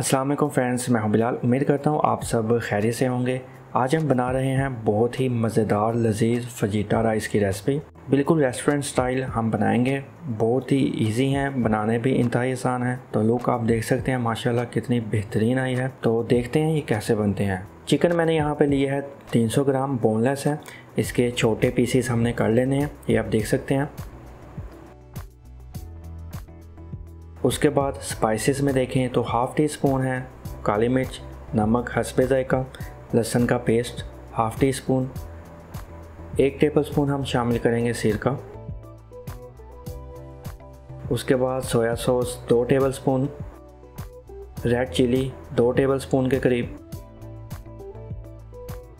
अस्सलाम वालेकुम फ्रेंड्स, मैं हूं बिलाल। उम्मीद करता हूं आप सब खैरियत से होंगे। आज हम बना रहे हैं बहुत ही मज़ेदार लजीज फजीटा राइस की रेसिपी, बिल्कुल रेस्टोरेंट स्टाइल हम बनाएंगे। बहुत ही इजी हैं, बनाने भी इंतहाई आसान है। तो लुक आप देख सकते हैं, माशाल्लाह कितनी बेहतरीन आई है। तो देखते हैं ये कैसे बनते हैं। चिकन मैंने यहाँ पे लिया है 300 ग्राम, बोनलेस है। इसके छोटे पीसीस हमने कर लेने हैं, ये आप देख सकते हैं। उसके बाद स्पाइसेस में देखें तो हाफ़ टी स्पून है काली मिर्च, नमक हस्बे जायका, लहसुन का paste half teaspoon, 1 tablespoon हम शामिल करेंगे सिरका। उसके बाद soya sauce 2 tablespoon, red chilli 2 tablespoon के करीब,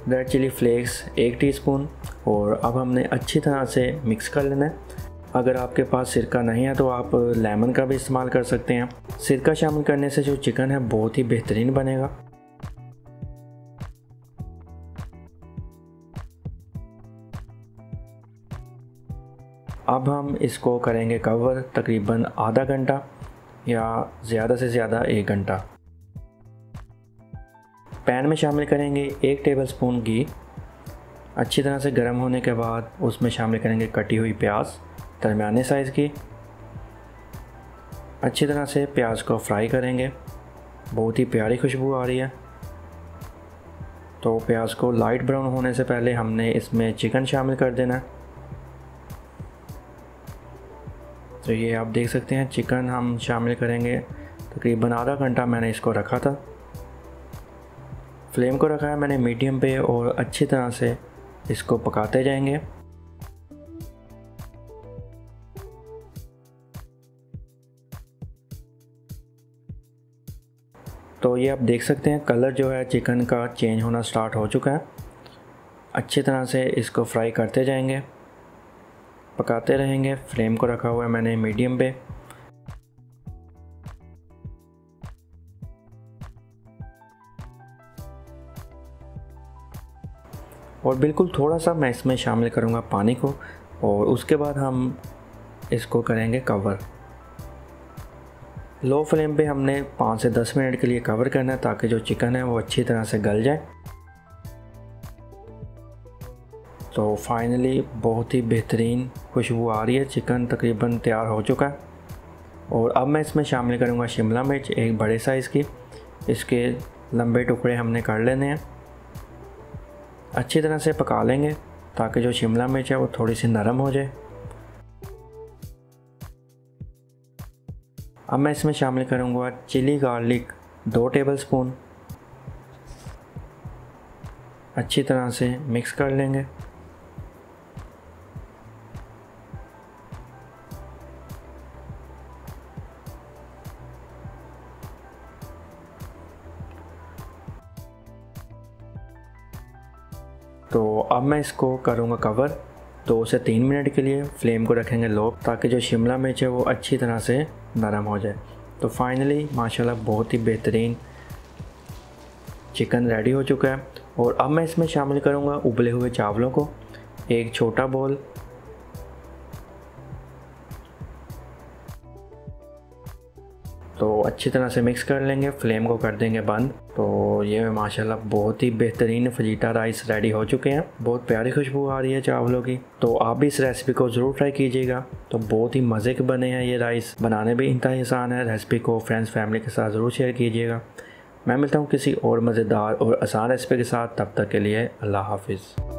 रेड चिली फ्लेक्स 1 टीस्पून। और अब हमने अच्छी तरह से मिक्स कर लेना है। अगर आपके पास सिरका नहीं है तो आप लेमन का भी इस्तेमाल कर सकते हैं। सिरका शामिल करने से जो चिकन है बहुत ही बेहतरीन बनेगा। अब हम इसको करेंगे कवर तकरीबन आधा घंटा या ज़्यादा से ज़्यादा 1 घंटा। पैन में शामिल करेंगे 1 टेबलस्पून घी। अच्छी तरह से गर्म होने के बाद उसमें शामिल करेंगे कटी हुई प्याज दरमियाने साइज़ की। अच्छी तरह से प्याज को फ्राई करेंगे, बहुत ही प्यारी खुशबू आ रही है। तो प्याज को लाइट ब्राउन होने से पहले हमने इसमें चिकन शामिल कर देना है। तो ये आप देख सकते हैं, चिकन हम शामिल करेंगे। तकरीबन आधा घंटा मैंने इसको रखा था, फ्लेम को रखा है मैंने मीडियम पे, और अच्छी तरह से इसको पकाते जाएंगे। तो ये आप देख सकते हैं, कलर जो है चिकन का चेंज होना स्टार्ट हो चुका है। अच्छी तरह से इसको फ्राई करते जाएंगे, पकाते रहेंगे। फ्लेम को रखा हुआ है मैंने मीडियम पे। और बिल्कुल थोड़ा सा मैं इसमें शामिल करूँगा पानी को, और उसके बाद हम इसको करेंगे कवर। लो फ्लेम पे हमने 5 से 10 मिनट के लिए कवर करना है, ताकि जो चिकन है वो अच्छी तरह से गल जाए। तो फाइनली बहुत ही बेहतरीन खुशबू आ रही है, चिकन तकरीबन तैयार हो चुका है। और अब मैं इसमें शामिल करूँगा शिमला मिर्च 1 बड़े साइज़ की। इसके लंबे टुकड़े हमने कर लेने हैं। अच्छी तरह से पका लेंगे ताकि जो शिमला मिर्च है वो थोड़ी सी नरम हो जाए। अब मैं इसमें शामिल करूंगा चिली गार्लिक 2 टेबलस्पून। अच्छी तरह से मिक्स कर लेंगे। तो अब मैं इसको करूंगा कवर 2 से 3 मिनट के लिए। फ्लेम को रखेंगे लो, ताकि जो शिमला मिर्च है वो अच्छी तरह से नरम हो जाए। तो फाइनली माशाल्लाह बहुत ही बेहतरीन चिकन रेडी हो चुका है। और अब मैं इसमें शामिल करूंगा उबले हुए चावलों को, 1 छोटा बॉल। तो अच्छी तरह से मिक्स कर लेंगे, फ्लेम को कर देंगे बंद। तो ये माशाल्लाह बहुत ही बेहतरीन फजीटा राइस रेडी हो चुके हैं। बहुत प्यारी खुशबू आ रही है चावलों की। तो आप भी इस रेसिपी को ज़रूर ट्राई कीजिएगा। तो बहुत ही मज़े के बने हैं ये राइस, बनाने भी इंतहाई आसान है। रेसिपी को फ्रेंड्स फैमिली के साथ ज़रूर शेयर कीजिएगा। मैं मिलता हूँ किसी और मज़ेदार और आसान रेसिपी के साथ, तब तक के लिए अल्लाह हाफिज़।